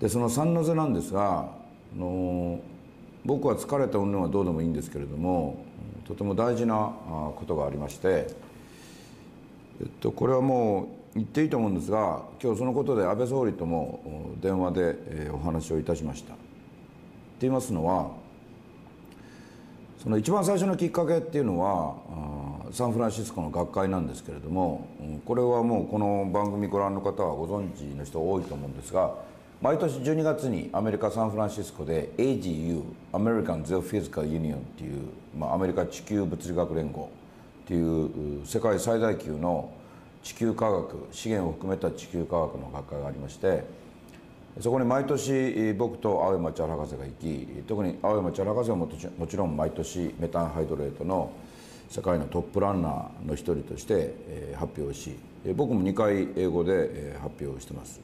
でその3の図なんですが、僕は疲れた云々はどうでもいいんですけれども、とても大事なことがありまして、これはもう言っていいと思うんですが、今日そのことで安倍総理とも電話でお話をいたしました。と言いますのは、その一番最初のきっかけっていうのはサンフランシスコの学会なんですけれども、これはもうこの番組ご覧の方はご存知の人多いと思うんですが、毎年12月にアメリカ・サンフランシスコで AGU アメリカン・ゼオ・フィジカル・ユニオンっていう、アメリカ地球物理学連合っていう世界最大級の地球科学、資源を含めた地球科学の学会がありまして、そこに毎年僕と青山千春博士が行き、特に青山千春博士はもちろん毎年メタンハイドレートの世界のトップランナーの一人として発表し、僕も2回英語で発表してます。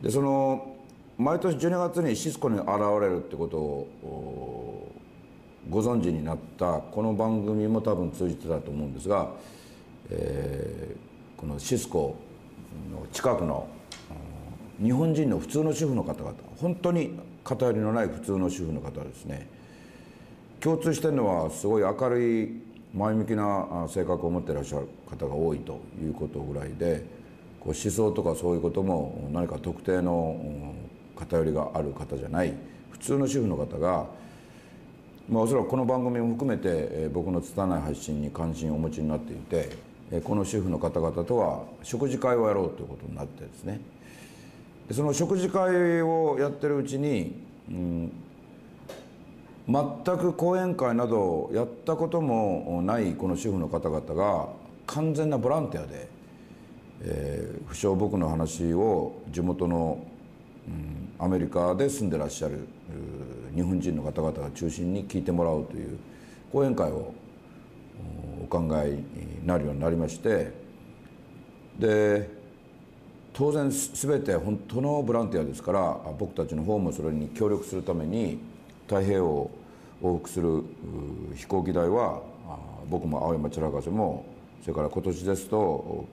でその毎年12月にシスコに現れるってことをご存知になったこの番組も多分通じてたと思うんですが、このシスコの近くの日本人の普通の主婦の方々、本当に偏りのない普通の主婦の方ですね、共通してるのはすごい明るい前向きな性格を持っていらっしゃる方が多いということぐらいで、こう思想とかそういうことも何か特定の偏りがある方じゃない普通の主婦の方が、おそらくこの番組も含めて僕の拙い発信に関心をお持ちになっていて、この主婦の方々とは食事会をやろうということになってですね、その食事会をやってるうちに、全く講演会などをやったこともないこの主婦の方々が完全なボランティアで、不詳僕の話を地元の、アメリカで住んでらっしゃる日本人の方々が中心に聞いてもらうという講演会をお考えになるようになりまして、で当然全て本当のボランティアですから、僕たちの方もそれに協力するために太平洋を往復する飛行機代は僕も青山千春博士も、それから今年ですと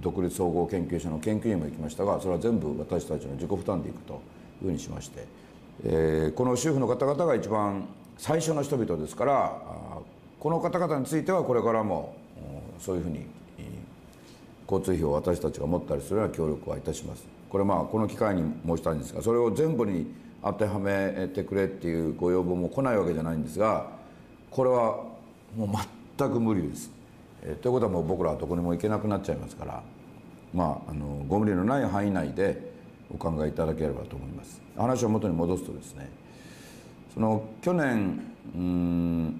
独立総合研究所の研究員も行きましたが、それは全部私たちの自己負担で行くというふうにしまして、この主婦の方々が一番最初の人々ですから、この方々についてはこれからもそういうふうに交通費を私たちが持ったりするような協力はいたします。これこの機会に申したいんですが、それを全部に当てはめてくれっていうご要望も来ないわけじゃないんですが、これはもう全く無理です。ということはもう僕らはどこにも行けなくなっちゃいますから、ご無理のない範囲内でお考えいただければと思います。話を元に戻すとですね、その去年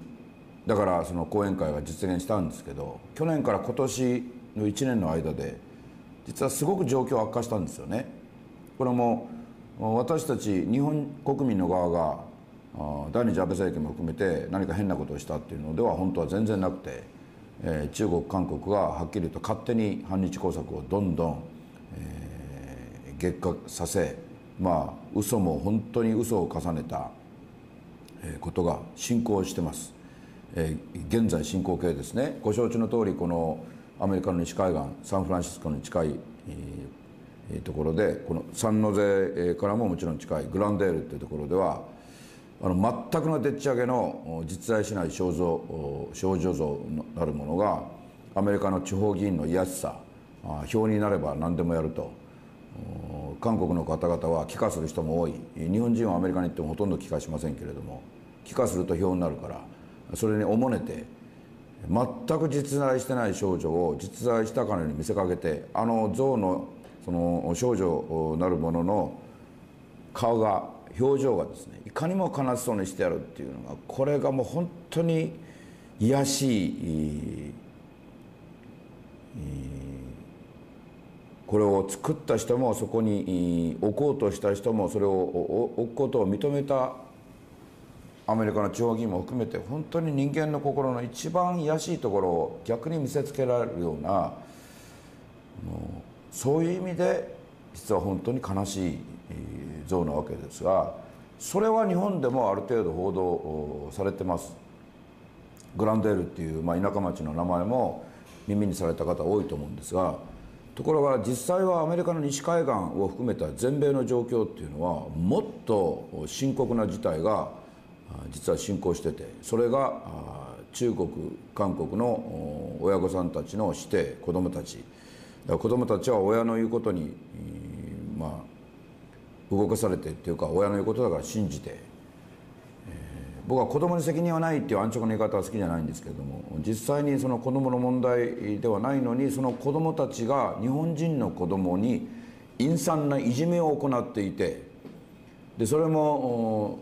だからその講演会が実現したんですけど、去年から今年の1年の間で実はすごく状況悪化したんですよね。これも私たち日本国民の側が第二次安倍政権も含めて何か変なことをしたっていうのでは本当は全然なくて、中国韓国がはっきりと勝手に反日工作をどんどん激化させ、嘘も本当に嘘を重ねたことが進行してます。現在進行形ですね。ご承知の通り、このアメリカの西海岸、サンフランシスコに近いところで、このサンノゼからももちろん近いグランデールというところでは、全くのでっち上げの実在しない少女像なるものがアメリカの地方議員の卑しさ、票になれば何でもやると、韓国の方々は帰化する人も多い。日本人はアメリカに行ってもほとんど帰化しませんけれども、帰化すると票になるから、それにおもねて全く実在してない少女を実在したかのように見せかけて、像のその少女なるものの顔が、表情がですね、いかにも悲しそうにしてやるっていうのが、これがもう本当に卑しい、これを作った人もそこに置こうとした人もそれを置くことを認めたアメリカの地方議員も含めて、本当に人間の心の一番卑しいところを逆に見せつけられるような、そういう意味で実は本当に悲しい像なわけですが、それは日本でもある程度報道されてます。グランデールっていう、田舎町の名前も耳にされた方多いと思うんですが、ところが実際はアメリカの西海岸を含めた全米の状況っていうのはもっと深刻な事態が実は進行してて、それが中国韓国の親御さんたちの子弟子どもたち、子どもたちは親の言うことに動かされてっていうか、親の言うことだから信じて。僕は子どもに責任はないっていう安直な言い方は好きじゃないんですけれども、実際にその子どもの問題ではないのに、その子どもたちが日本人の子どもに陰惨ないじめを行っていて、でそれも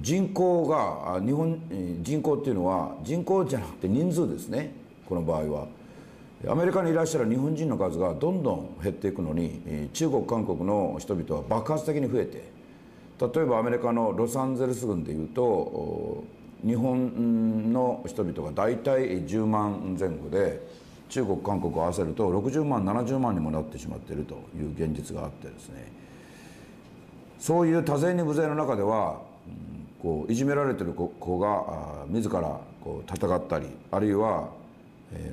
人口が、日本人口っていうのは人口じゃなくて人数ですね、この場合は。アメリカにいらっしゃる日本人の数がどんどん減っていくのに、中国韓国の人々は爆発的に増えて。例えばアメリカのロサンゼルス郡でいうと日本の人々が大体10万前後で、中国韓国を合わせると60万70万にもなってしまっているという現実があってですね、そういう多勢に無勢の中ではこういじめられている子が自らこう戦ったり、あるいは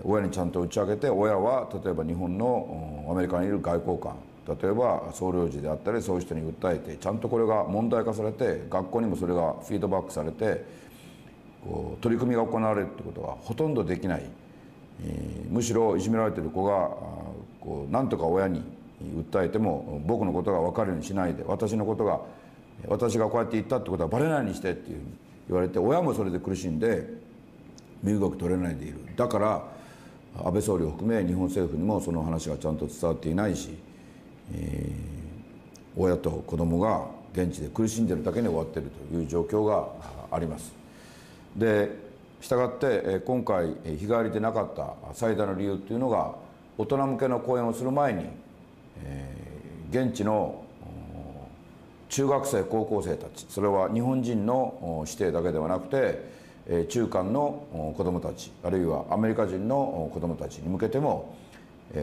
親にちゃんと打ち明けて、親は例えば日本のアメリカにいる外交官、例えば総領事であったりそういう人に訴えて、ちゃんとこれが問題化されて、学校にもそれがフィードバックされて、こう取り組みが行われるってことがほとんどできない。むしろいじめられてる子がこう何とか親に訴えても、僕のことが分かるようにしないで、私のことが、私がこうやって言ったってことはバレないようにしてっていうふうに言われて、親もそれで苦しんで身動き取れないでいる。だから安倍総理を含め日本政府にもその話がちゃんと伝わっていないし、親と子どもが現地で苦しんでるだけに終わっているという状況があります。でしたがって今回日帰りでなかった最大の理由というのが、大人向けの講演をする前に現地の中学生高校生たち、それは日本人の子弟だけではなくて中韓の子どもたち、あるいはアメリカ人の子どもたちに向けても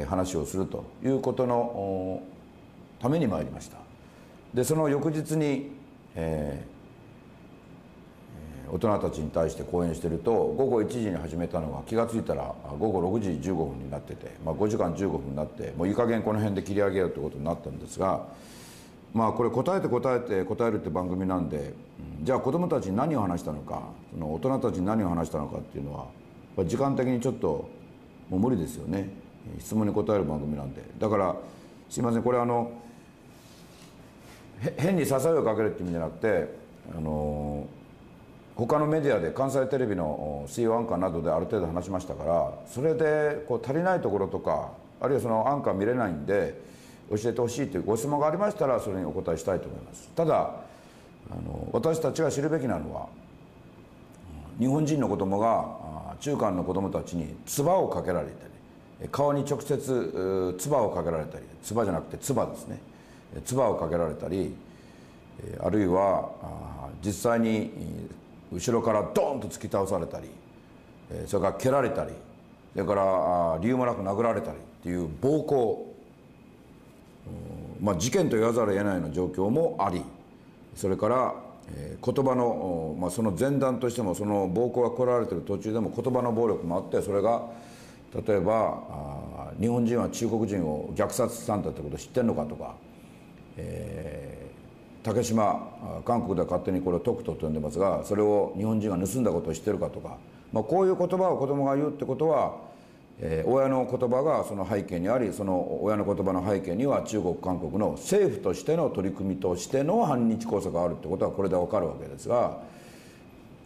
話をするということのために参りました。でその翌日に、大人たちに対して講演していると、午後1時に始めたのが気が付いたら午後6時15分になってて、5時間15分になって、もういい加減この辺で切り上げようということになったんですが、これ答えるって番組なんで、じゃあ子どもたちに何を話したのか、その大人たちに何を話したのかっていうのは時間的にちょっともう無理ですよね。質問に答える番組なんで、だからすいません、これ変に支えをかけるって意味じゃなくて、他のメディアで関西テレビの水曜アンカーなどである程度話しましたから、それでこう足りないところとか、あるいはそのアンカー見れないんで教えてほしいというご質問がありましたら、それにお答えしたいと思います。ただ私たちが知るべきなのは、日本人の子供が中韓の子供たちに唾をかけられてる、顔に直接唾をかけられたり、唾じゃなくて唾ですね、唾をかけられたり、あるいは実際に後ろからドーンと突き倒されたり、それから蹴られたり、それから理由もなく殴られたりっていう暴行、事件と言わざるを得ないような状況もあり、それから言葉の、その前段としても、その暴行が来られてる途中でも言葉の暴力もあって、それが例えば日本人は中国人を虐殺したんだってことを知ってんのかとか、竹島、韓国では勝手にこれをトクトと呼んでますが、それを日本人が盗んだことを知ってるかとか、こういう言葉を子どもが言うってことは、親の言葉がその背景にあり、その親の言葉の背景には中国韓国の政府としての取り組みとしての反日工作があるってことはこれで分かるわけですが。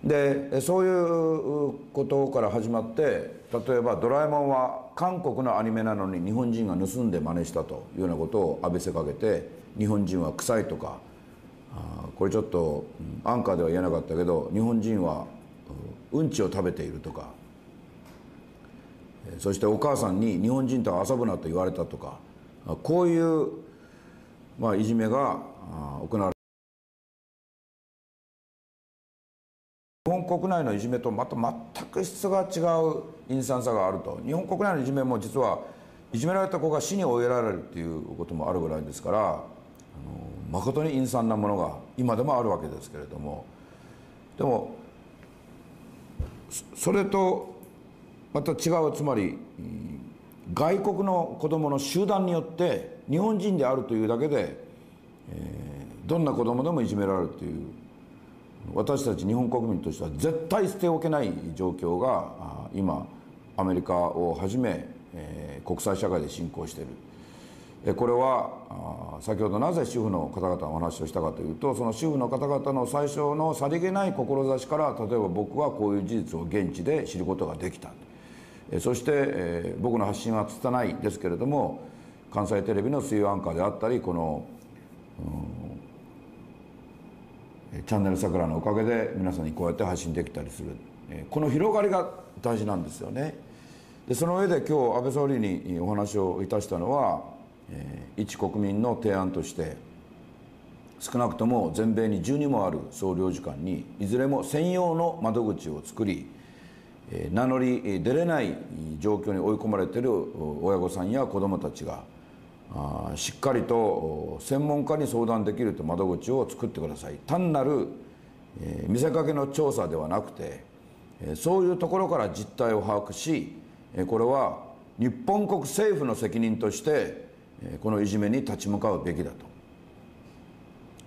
でそういうことから始まって、例えば「ドラえもん」は韓国のアニメなのに日本人が盗んで真似したというようなことを浴びせかけて、日本人は臭いとか、これちょっとアンカーでは言えなかったけど、日本人はうんちを食べているとか、そしてお母さんに日本人と遊ぶなと言われたとか、こういう、いじめが行われている。日本国内のいじめとまた全く質が違う陰惨さがあると。日本国内のいじめも実はいじめられた子が死に追いやられるっていうこともあるぐらいですから、誠に陰惨なものが今でもあるわけですけれども、でもそれとまた違う、つまり外国の子どもの集団によって日本人であるというだけで、どんな子どもでもいじめられるという、私たち日本国民としては絶対捨ておけない状況が今アメリカをはじめ国際社会で進行している。これは先ほどなぜ主婦の方々のお話をしたかというと、その主婦の方々の最初のさりげない志から、例えば僕はこういう事実を現地で知ることができた。そして僕の発信は拙いですけれども、関西テレビの水曜アンカーであったり、このチャンネル桜のおかげで皆さんにこうやって発信できたりする、この広がりが大事なんですよね。でその上で今日安倍総理にお話をいたしたのは、一国民の提案として少なくとも全米に12もある総領事館にいずれも専用の窓口を作り、名乗り出れない状況に追い込まれている親御さんや子どもたちがしっかりと専門家に相談できると窓口を作ってください。単なる見せかけの調査ではなくて、そういうところから実態を把握し、これは日本国政府の責任としてこのいじめに立ち向かうべきだ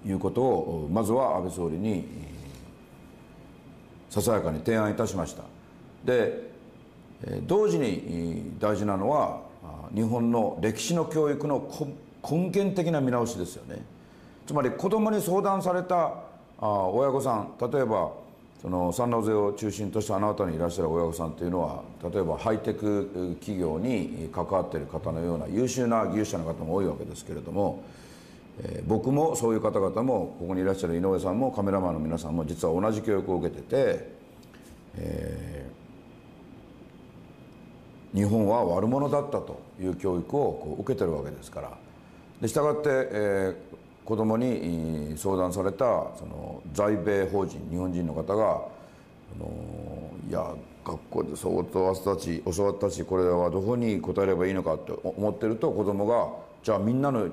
ということを、まずは安倍総理にささやかに提案いたしました。で同時に大事なのは日本の歴史の教育の根源的な見直しですよね。つまり子どもに相談された親御さん、例えばそのサンノゼを中心としたあなたにいらっしゃる親御さんというのは、例えばハイテク企業に関わっている方のような優秀な技術者の方も多いわけですけれども、僕もそういう方々もここにいらっしゃる井上さんもカメラマンの皆さんも実は同じ教育を受けてて、日本は悪者だったという教育をこう受けてるわけですから。でしたがって、子どもに相談されたその在米邦人日本人の方がいや学校でそう教わったし、これはどこに答えればいいのかって思ってると、子どもがじゃあみんなの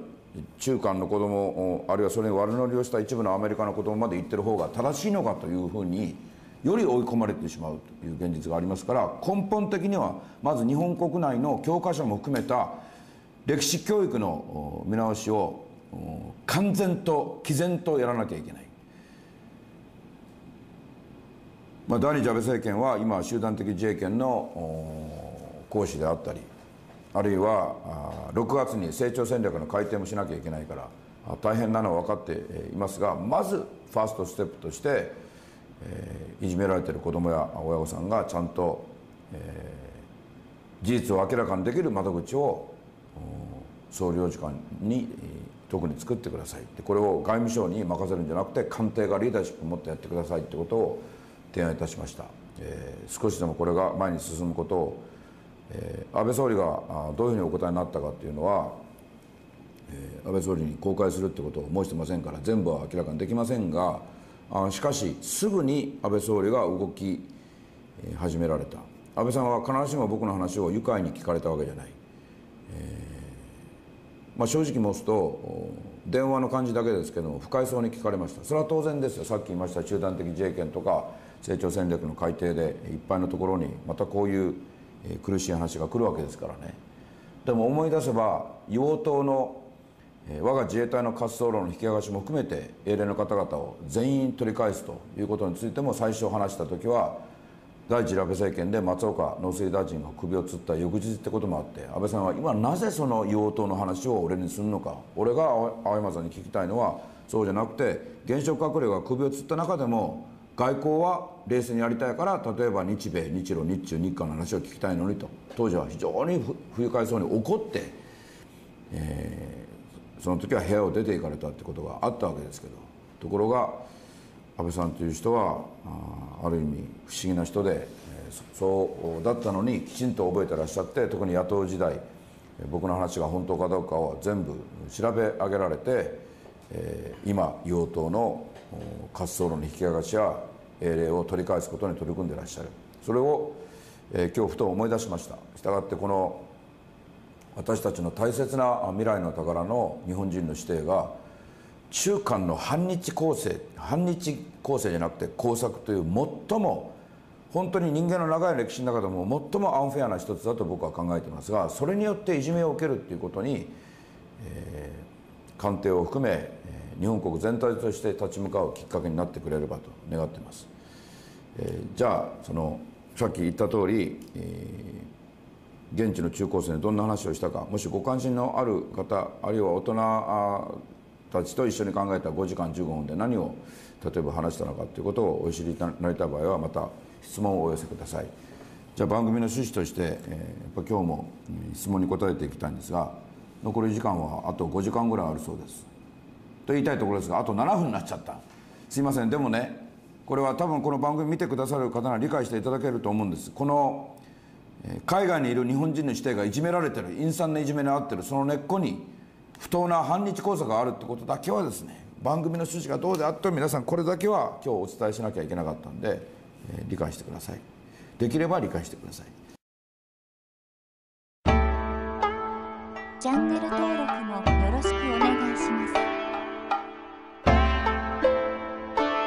中間の子ども、あるいはそれに悪乗りをした一部のアメリカの子どもまで言ってる方が正しいのかというふうにより追い込まれてしまうという現実がありますから、根本的にはまず日本国内の教科書も含めた歴史教育の見直しを完全と毅然とやらなきゃいけない。第二次安倍政権は今集団的自衛権の行使であったり、あるいは6月に成長戦略の改定もしなきゃいけないから大変なのは分かっていますが、まずファーストステップとしていじめられている子どもや親御さんがちゃんと事実を明らかにできる窓口を総領事館に特に作ってください。でこれを外務省に任せるんじゃなくて、官邸がリーダーシップを持ってやってくださいということを提案いたしました。少しでもこれが前に進むことを、安倍総理がどういうふうにお答えになったかというのは、安倍総理に公開するということを申してませんから全部は明らかにできませんが、しかしすぐに安倍総理が動き始められた。安倍さんは必ずしも僕の話を愉快に聞かれたわけじゃない、正直申すと電話の感じだけですけども不快そうに聞かれました。それは当然ですよ。さっき言いました集団的自衛権とか成長戦略の改定でいっぱいのところにまたこういう苦しい話が来るわけですからね。でも思い出せば硫黄島の我が自衛隊の滑走路の引き剥がしも含めて英霊の方々を全員取り返すということについても、最初話した時は第一次安倍政権で松岡農水大臣が首をつった翌日ってこともあって、安倍さんは今なぜその硫黄島の話を俺にするのか、俺が青山さんに聞きたいのはそうじゃなくて、現職閣僚が首をつった中でも外交は冷静にやりたいから、例えば日米日露日中日韓の話を聞きたいのにと当時は非常に不愉快そうに怒って、その時は部屋を出て行かれたってことがあったわけですけど、ところが安倍さんという人はある意味不思議な人で、そうだったのにきちんと覚えてらっしゃって、特に野党時代僕の話が本当かどうかを全部調べ上げられて、今硫黄島の滑走路の引き剥がしや英霊を取り返すことに取り組んでらっしゃる。それを今日ふと思い出しました。したがってこの私たちの大切な未来の宝の日本人の子弟が中間の反日構成じゃなくて工作という最も本当に人間の長い歴史の中でも最もアンフェアな一つだと僕は考えていますが、それによっていじめを受けるっていうことに、官邸を含め日本国全体として立ち向かうきっかけになってくれればと願っています。じゃあそのさっき言った通り、現地の中高生にどんな話をしたか、もしご関心のある方、あるいは大人たちと一緒に考えた5時間15分で何を例えば話したのかということをお知りになりたい場合はまた質問をお寄せください。じゃあ番組の趣旨として、やっぱ今日も質問に答えていきたいんですが、残り時間はあと5時間ぐらいあるそうですと言いたいところですが、あと7分になっちゃった。すいません。でもね、これは多分この番組見てくださる方なら理解していただけると思うんです。この海外にいる日本人の子弟がいじめられてる、陰惨ないじめに遭ってる、その根っこに不当な反日工作があるってことだけはですね、番組の趣旨がどうであっても皆さんこれだけは今日お伝えしなきゃいけなかったんで、理解してください。できれば理解してください。チャンネル登録もよろしくお願いします。